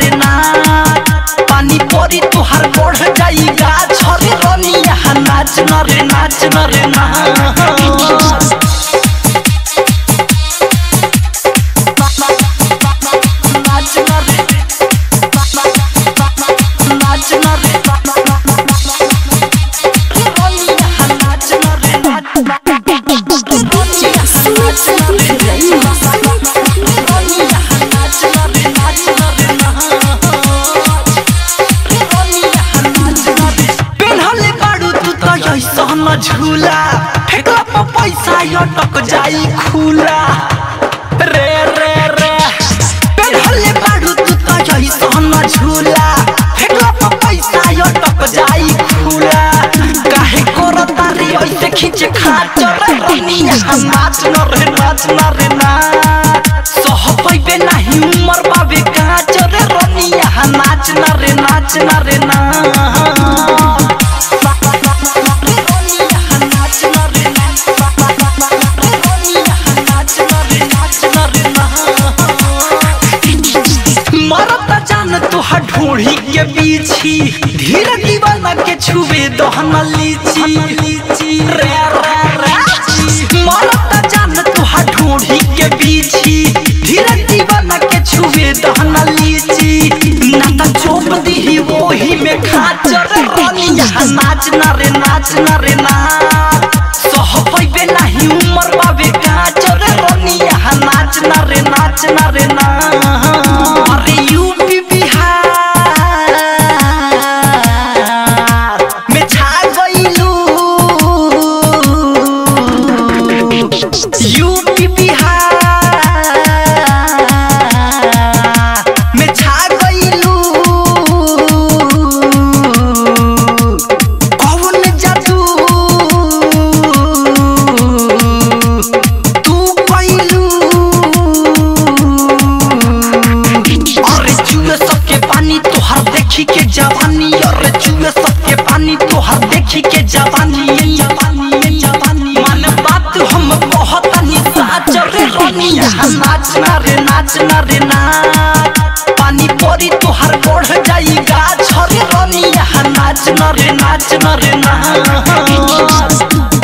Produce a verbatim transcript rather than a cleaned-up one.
रे नाच पानी परी तुहार बढ़ जाई गाछ रे रनिया नाचना रे नाचना रे नाच नाचना रे नाचना रे झूला ठेकला पर पैसा अटक जाई खुला रे रे रे पेढ़ले बाड़ू तू तो जैसन झूला ठेकला पर पैसा अटक जाई खुला काहे करता रे ऐसे खींच खाचर दुनिया नाच न रे नाच न रे नाच सह पैबे नहीं उमर बाबे काच रे रनिया नाच न रे नाच न रे नाच ढोढ़ी के पीछी धीरे दीवाना के छुबे दहना लीची रे रे रे मरता जान तुहा ढोढ़ी के पीछी धीरे दीवाना के छुबे दहना लीची नाता चोप दी वही में खाच रे रनिया नाचना रे नाचना रे नाच सह पैबे नहीं उमर बाबे काच रे रनिया नाचना रे नाचना रे नाच अरे यूपी बिहार नाचना रे नाचना रे नाच पानी परी तुहार बढ़ जाई गाछ रे रनिया नाचना रे नाचना रे नाच।